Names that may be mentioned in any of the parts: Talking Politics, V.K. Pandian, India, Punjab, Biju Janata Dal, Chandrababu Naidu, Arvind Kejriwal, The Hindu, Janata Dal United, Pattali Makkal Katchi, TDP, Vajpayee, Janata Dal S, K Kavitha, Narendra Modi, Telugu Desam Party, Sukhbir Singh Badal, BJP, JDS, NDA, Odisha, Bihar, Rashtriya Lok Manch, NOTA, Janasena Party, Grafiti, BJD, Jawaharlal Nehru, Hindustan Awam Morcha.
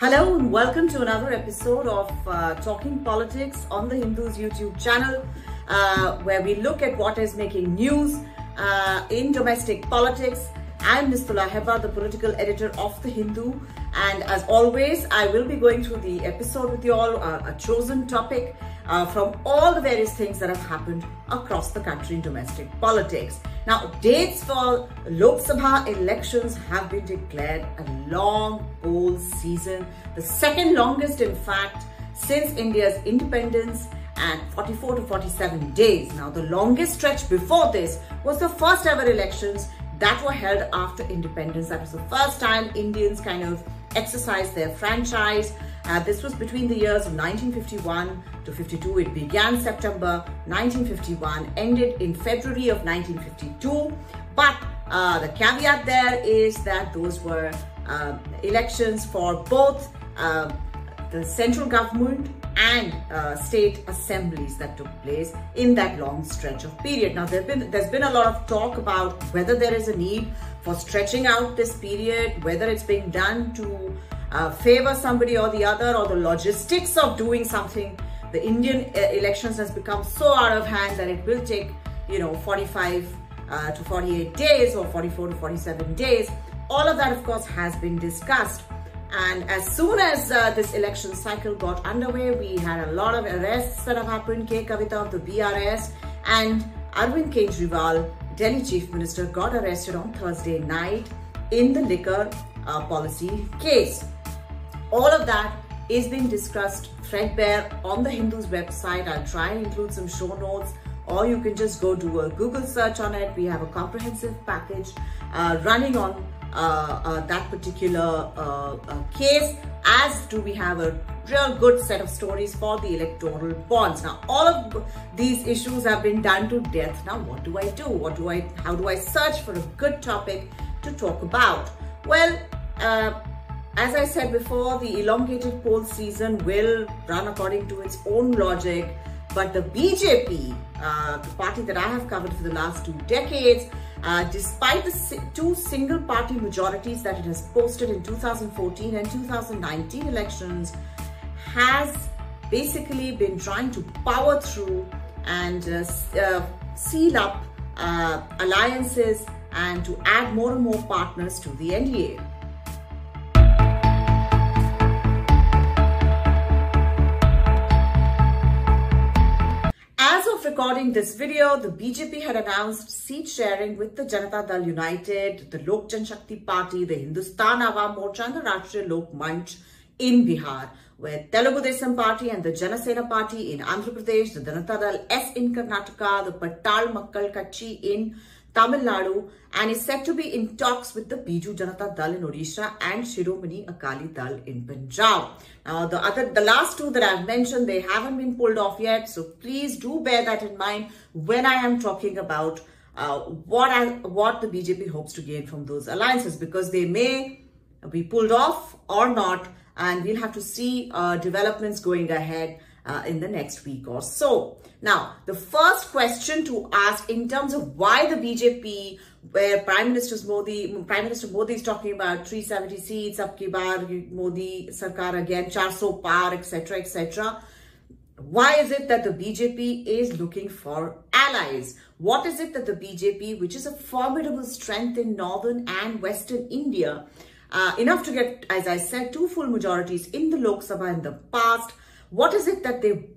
Hello and welcome to another episode of Talking Politics on the Hindu's YouTube channel, where we look at what is making news in domestic politics. I'm Nistula Heba, the political editor of The Hindu, and as always, I will be going through the episode with you all, a chosen topic from all the various things that have happened across the country in domestic politics. Now, dates for Lok Sabha elections have been declared, a long poll season, the second longest in fact since India's independence, and 44 to 47 days. Now, the longest stretch before this was the first ever elections that were held after independence. That was the first time Indians kind of exercised their franchise. This was between the years of 1951 to 52. It began September 1951, ended in February of 1952. But the caveat there is that those were elections for both the central government and state assemblies that took place in that long stretch of period. Now, there's been a lot of talk about whether there is a need for stretching out this period, whether it's being done to favor somebody or the other, or the logistics of doing something. The Indian elections has become so out of hand that it will take, you know, 45 to 48 days or 44 to 47 days. All of that, of course, has been discussed. And as soon as this election cycle got underway, we had a lot of arrests that have happened. K Kavitha of the BRS and Arvind Kejriwal, Delhi Chief Minister, got arrested on Thursday night in the liquor policy case. All of that is being discussed threadbare on the Hindu's website. I'll try and include some show notes, or you can just go do a Google search on it. We have a comprehensive package running on that particular case, as do we have a real good set of stories for the electoral bonds. Now, all of these issues have been done to death. Now, what do I do? How do I search for a good topic to talk about? Well, as I said before, the elongated poll season will run according to its own logic, but the BJP, the party that I have covered for the last 2 decades, despite the two single party majorities that it has posted in 2014 and 2019 elections, has basically been trying to power through and seal up alliances and to add more and more partners to the NDA. Recording this video, the BJP had announced seat sharing with the Janata Dal United, the Lok Jan Shakti Party, the Hindustan Awam Morcha and the Rashtriya Lok Manch in Bihar, where Telugu Desam Party and the Janasena Party in Andhra Pradesh, the Janata Dal S in Karnataka, the Pattali Makkal Katchi in Tamil Nadu, and is said to be in talks with the Biju Janata Dal in Odisha and Shiromani Akali Dal in Punjab. Now, the last two that I've mentioned, they haven't been pulled off yet. So please do bear that in mind when I am talking about what the BJP hopes to gain from those alliances, because they may be pulled off or not. And we'll have to see developments going ahead in the next week or so. Now, the first question to ask in terms of why the BJP, where Prime Minister Modi is talking about 370 seats, ab ki baar Modi Sarkar again, 400 par, etc., etc. Why is it that the BJP is looking for allies? What is it that the BJP, which is a formidable strength in northern and western India, enough to get, as I said, 2 full majorities in the Lok Sabha in the past, what is it that they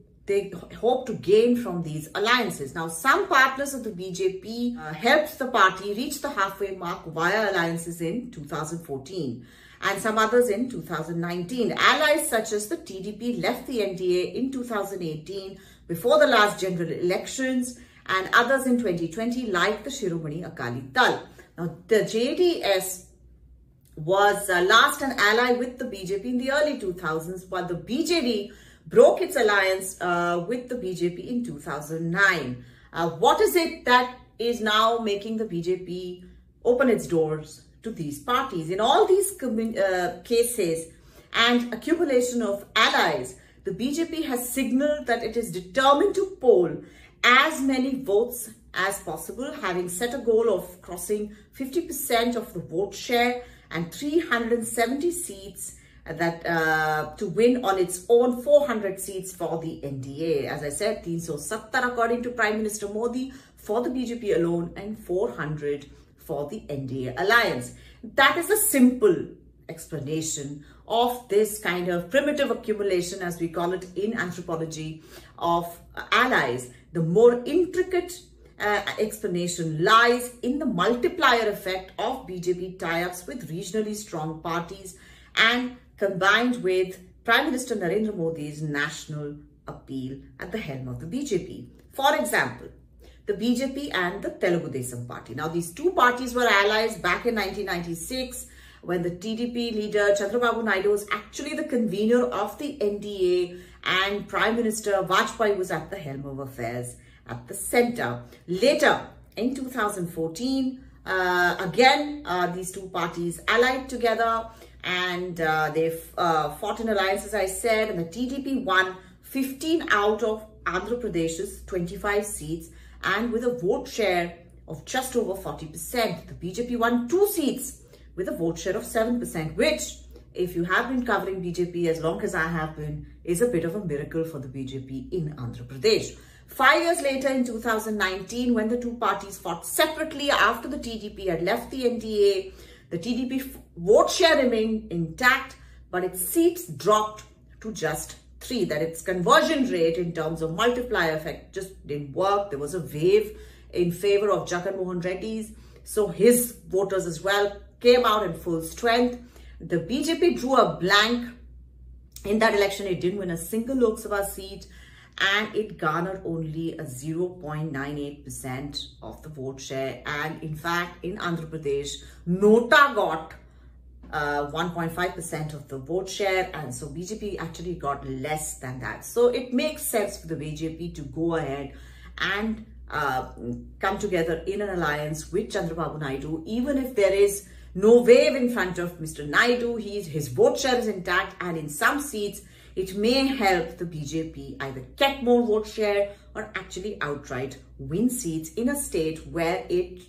hope to gain from these alliances? Now, some partners of the BJP helped the party reach the halfway mark via alliances in 2014 and some others in 2019. Allies such as the TDP left the NDA in 2018 before the last general elections, and others in 2020 like the Shiromani Akali Dal. Now, the JDS was last an ally with the BJP in the early 2000s, while the BJD broke its alliance with the BJP in 2009. What is it that is now making the BJP open its doors to these parties? In all these cases and accumulation of allies, the BJP has signaled that it is determined to poll as many votes as possible, having set a goal of crossing 50% of the vote share and 370 seats that to win on its own 400 seats for the NDA. As I said, 370 according to Prime Minister Modi for the BJP alone and 400 for the NDA alliance. That is a simple explanation of this kind of primitive accumulation, as we call it in anthropology, of allies. The more intricate explanation lies in the multiplier effect of BJP tie-ups with regionally strong parties and combined with Prime Minister Narendra Modi's national appeal at the helm of the BJP. For example, the BJP and the Telugu Desam Party. Now, these two parties were allies back in 1996 when the TDP leader Chandrababu Naidu was actually the convener of the NDA and Prime Minister Vajpayee was at the helm of affairs at the center. Later, in 2014, these two parties allied together and they fought an alliance, as I said, and the TDP won 15 out of Andhra Pradesh's 25 seats and with a vote share of just over 40%. The BJP won 2 seats with a vote share of 7%, which, if you have been covering BJP as long as I have been, is a bit of a miracle for the BJP in Andhra Pradesh. 5 years later, in 2019, when the two parties fought separately after the TDP had left the NDA, the TDP vote share remained intact, but its seats dropped to just 3. That its conversion rate in terms of multiplier effect just didn't work. There was a wave in favor of Jagan Mohan Reddy's, so his voters as well came out in full strength. The BJP drew a blank in that election. It didn't win a single Lok Sabha seat and it garnered only a 0.98% of the vote share. And in fact, in Andhra Pradesh, NOTA got 1.5% of the vote share, and so BJP actually got less than that. So it makes sense for the BJP to go ahead and come together in an alliance with Chandrababu Naidu, even if there is no wave in front of Mr. Naidu. His vote share is intact, and in some seats, it may help the BJP either get more vote share or actually outright win seats in a state where it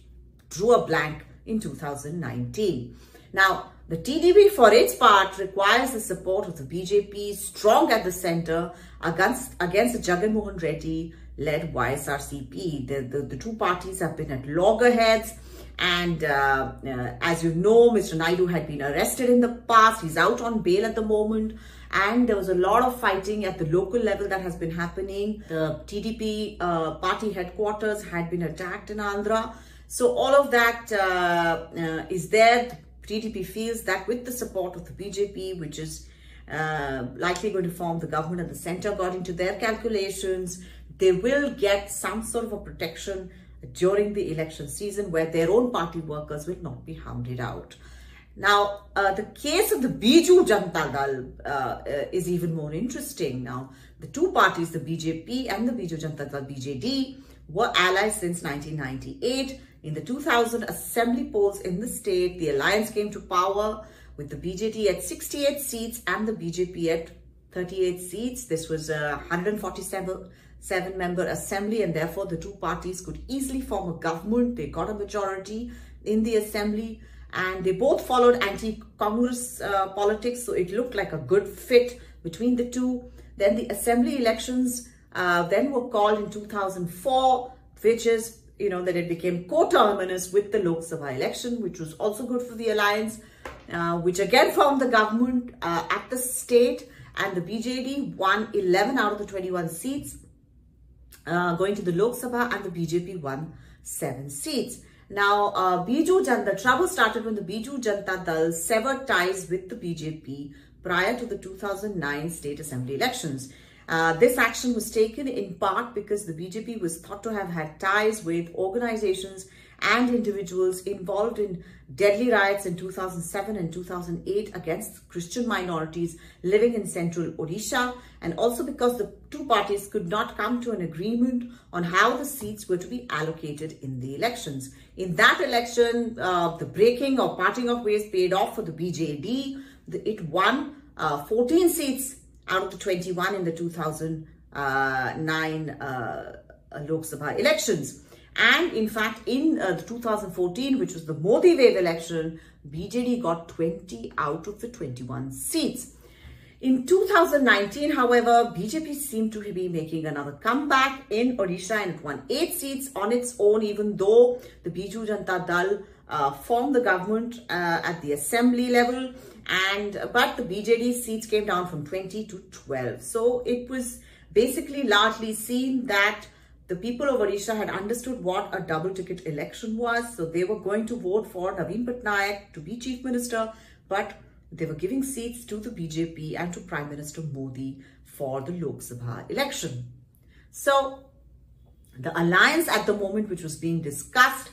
drew a blank in 2019. Now, the TDP, for its part, requires the support of the BJP, strong at the centre, against the Jagan Mohan Reddy-led YSRCP. The two parties have been at loggerheads. And as you know, Mr. Naidu had been arrested in the past. He's out on bail at the moment. And there was a lot of fighting at the local level that has been happening. The TDP party headquarters had been attacked in Andhra. So all of that is there. The TDP feels that with the support of the BJP, which is likely going to form the government and the centre, according to their calculations, they will get some sort of a protection during the election season where their own party workers will not be hounded out. Now, the case of the Biju Janata Dal is even more interesting. Now, the two parties, the BJP and the Biju Janata Dal BJD, were allies since 1998. In the 2000 assembly polls in the state, the alliance came to power with the BJD at 68 seats and the BJP at 38 seats. This was a 147-member assembly, and therefore the two parties could easily form a government. They got a majority in the assembly and they both followed anti-Congress politics, so it looked like a good fit between the two. Then the assembly elections then were called in 2004, which is, you know, that it became coterminous with the Lok Sabha election, which was also good for the alliance, which again formed the government at the state, and the BJD won 11 out of the 21 seats going to the Lok Sabha, and the BJP won 7 seats. Now, the trouble started when the Biju Janata Dal severed ties with the BJP prior to the 2009 state assembly elections. This action was taken in part because the BJP was thought to have had ties with organizations and individuals involved in deadly riots in 2007 and 2008 against Christian minorities living in central Odisha, and also because the two parties could not come to an agreement on how the seats were to be allocated in the elections. In that election, the breaking or parting of ways paid off for the BJD. It won 14 seats out of the 21 in the 2009 Lok Sabha elections. And in fact, in 2014, which was the Modi wave election, BJD got 20 out of the 21 seats. In 2019, however, BJP seemed to be making another comeback in Odisha, and it won 8 seats on its own, even though the Biju Janata Dal formed the government at the assembly level. But the BJD seats came down from 20 to 12. So it was basically largely seen that the people of Odisha had understood what a double ticket election was. So they were going to vote for Naveen Patnaik to be chief minister, but they were giving seats to the BJP and to Prime Minister Modi for the Lok Sabha election. So the alliance at the moment, which was being discussed,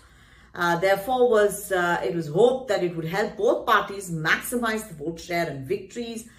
therefore was, it was hoped that it would help both parties maximize the vote share and victories.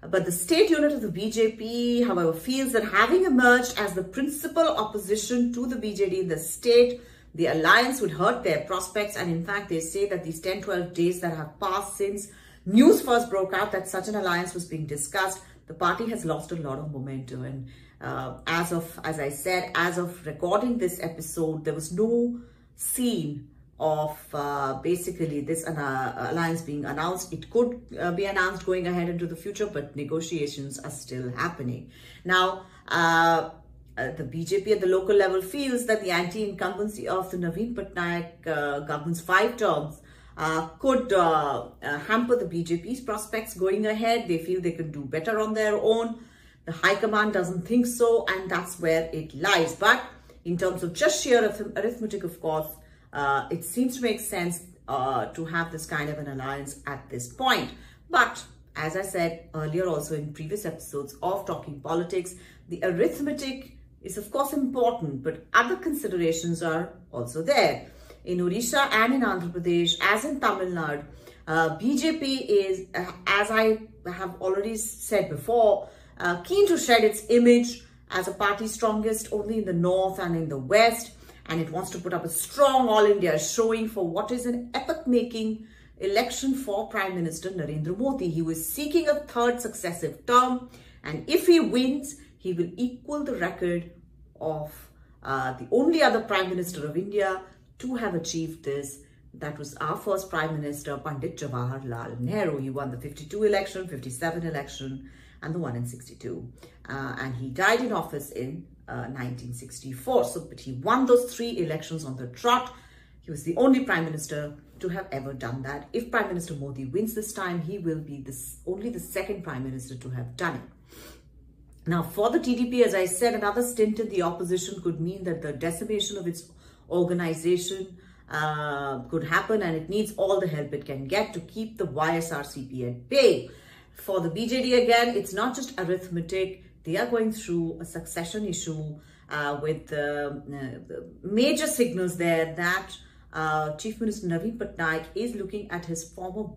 But the state unit of the BJP, however, feels that having emerged as the principal opposition to the BJD in the state, the alliance would hurt their prospects. And in fact, they say that these 10-12 days that have passed since news first broke out that such an alliance was being discussed, the party has lost a lot of momentum. And as I said, as of recording this episode, there was no scene of basically this alliance being announced. It could be announced going ahead into the future, but negotiations are still happening. Now, the BJP at the local level feels that the anti-incumbency of the Naveen Patnaik government's 5 terms could hamper the BJP's prospects going ahead. They feel they could do better on their own. The high command doesn't think so, and that's where it lies. But in terms of just sheer arithmetic, of course, it seems to make sense to have this kind of an alliance at this point. But as I said earlier, also in previous episodes of Talking Politics, the arithmetic is of course important, but other considerations are also there. In Odisha and in Andhra Pradesh, as in Tamil Nadu, BJP is, as I have already said before, keen to shed its image as a party strongest only in the north and in the west. And it wants to put up a strong All India showing for what is an epoch-making election for Prime Minister Narendra Modi. He was seeking a 3rd successive term. And if he wins, he will equal the record of the only other Prime Minister of India to have achieved this. That was our first Prime Minister, Pandit Jawaharlal Nehru. He won the 52 election, 57 election, and the one in 62. And he died in office in 1964. So, but he won those 3 elections on the trot. He was the only Prime Minister to have ever done that. If Prime Minister Modi wins this time, he will be only the 2nd Prime Minister to have done it. Now, for the TDP, as I said, another stint in the opposition could mean that the decimation of its organization could happen, and it needs all the help it can get to keep the YSRCP at bay. For the BJD again, it's not just arithmetic. They are going through a succession issue with major signals there that Chief Minister Naveen Patnaik is looking at his former,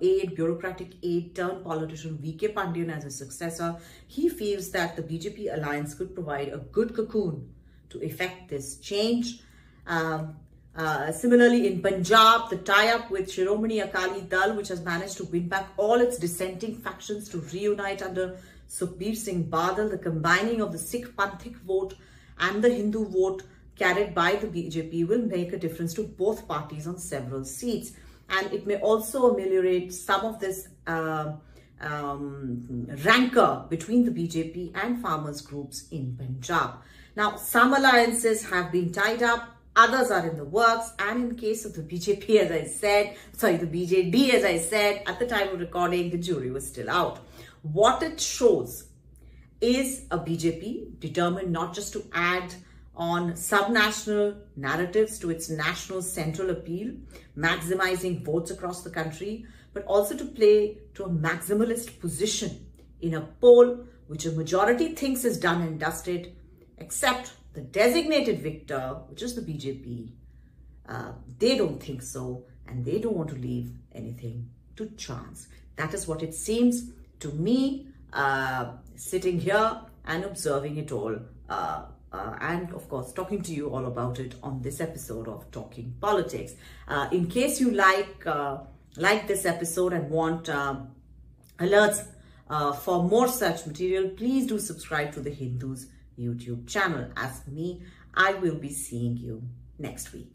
aide, bureaucratic aide turned politician V.K. Pandian as his successor. He feels that the BJP alliance could provide a good cocoon to effect this change. Similarly, in Punjab, the tie-up with Shiromani Akali Dal, which has managed to win back all its dissenting factions to reunite under Sukhbir Singh Badal, the combining of the Sikh Panthic vote and the Hindu vote carried by the BJP will make a difference to both parties on several seats. And it may also ameliorate some of this rancor between the BJP and farmers groups in Punjab. Now, some alliances have been tied up. Others are in the works, and in case of the BJP, as I said, sorry, the BJD, as I said, at the time of recording, the jury was still out. What it shows is a BJP determined not just to add on subnational narratives to its national central appeal, maximizing votes across the country, but also to play to a maximalist position in a poll which a majority thinks is done and dusted, except the designated victor, which is the BJP, they don't think so, and they don't want to leave anything to chance. That is what it seems to me, sitting here and observing it all, and of course talking to you all about it on this episode of Talking Politics. In case you like this episode and want alerts for more such material, please do subscribe to The Hindu's YouTube channel. As me, I will be seeing you next week.